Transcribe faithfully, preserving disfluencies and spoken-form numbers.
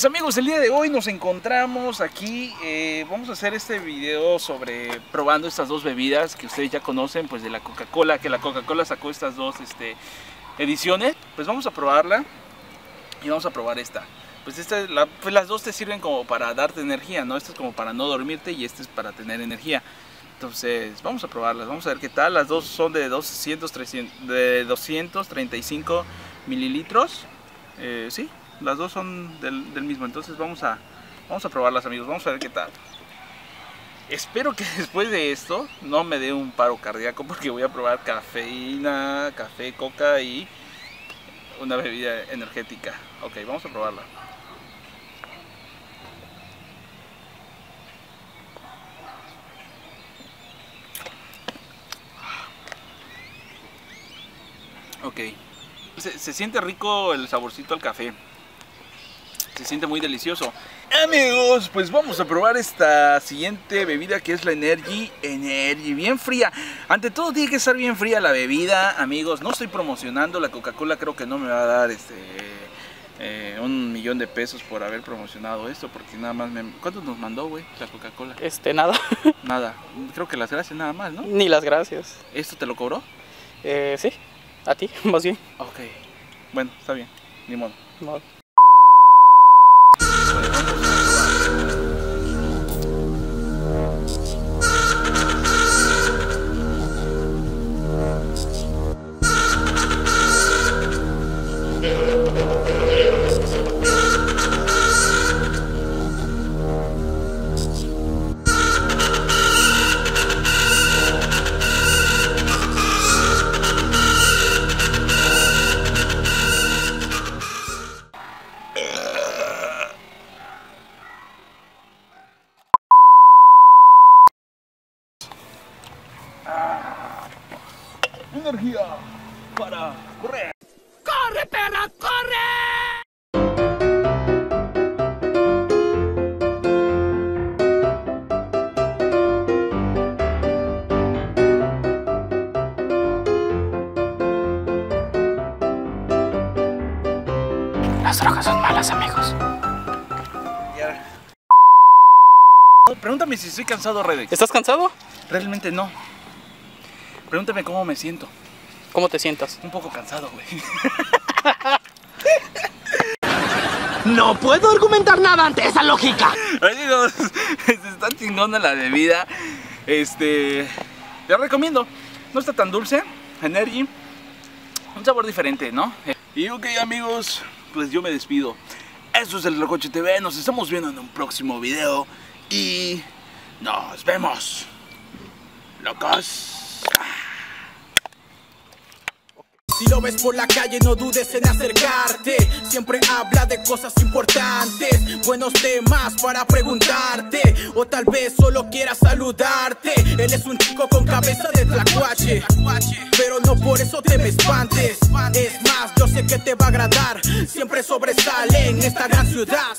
Pues amigos, el día de hoy nos encontramos aquí, eh, vamos a hacer este video sobre probando estas dos bebidas que ustedes ya conocen, pues de la Coca-Cola, que la Coca-Cola sacó estas dos este, ediciones. Pues vamos a probarla y vamos a probar esta. Pues, esta, la, pues las dos te sirven como para darte energía, ¿no? Esta es como para no dormirte y esta es para tener energía. Entonces vamos a probarlas, vamos a ver qué tal. Las dos son de, doscientos, trescientos, de doscientos treinta y cinco mililitros, eh, sí. Las dos son del, del mismo, entonces vamos a, vamos a probarlas, amigos, vamos a ver qué tal. Espero que después de esto no me dé un paro cardíaco porque voy a probar cafeína, café, coca y una bebida energética. Ok, vamos a probarla. Ok, se, se siente rico el saborcito al café. Se siente muy delicioso. Amigos, pues vamos a probar esta siguiente bebida que es la Energy. Energy, bien fría. Ante todo tiene que estar bien fría la bebida, amigos. No estoy promocionando la Coca-Cola. Creo que no me va a dar este eh, un millón de pesos por haber promocionado esto. Porque nada más me... ¿Cuánto nos mandó, güey, la Coca-Cola? Este, nada. Nada. Creo que las gracias nada más, ¿no? Ni las gracias. ¿Esto te lo cobró? Eh, sí. A ti, más bien. Ok. Bueno, está bien. Ni modo. No. Energía para correr. ¡Corre, perra, corre! Las drogas son malas, amigos. Ya. Pregúntame si estoy cansado, Redex. ¿Estás cansado? Realmente no. Pregúntame cómo me siento. ¿Cómo te sientas? Un poco cansado, güey. No puedo argumentar nada ante esa lógica. Amigos, está chingona la bebida. Este, te recomiendo. No está tan dulce. Energy. Un sabor diferente, ¿no? Y ok, amigos, pues yo me despido. Eso es el Tlacuache T V. Nos estamos viendo en un próximo video. Y nos vemos. Locos. Si lo ves por la calle no dudes en acercarte. Siempre habla de cosas importantes, buenos temas para preguntarte, o tal vez solo quiera saludarte. Él es un chico con cabeza de tlacuache, pero no por eso te me espantes. Es más, yo sé que te va a agradar. Siempre sobresale en esta gran ciudad.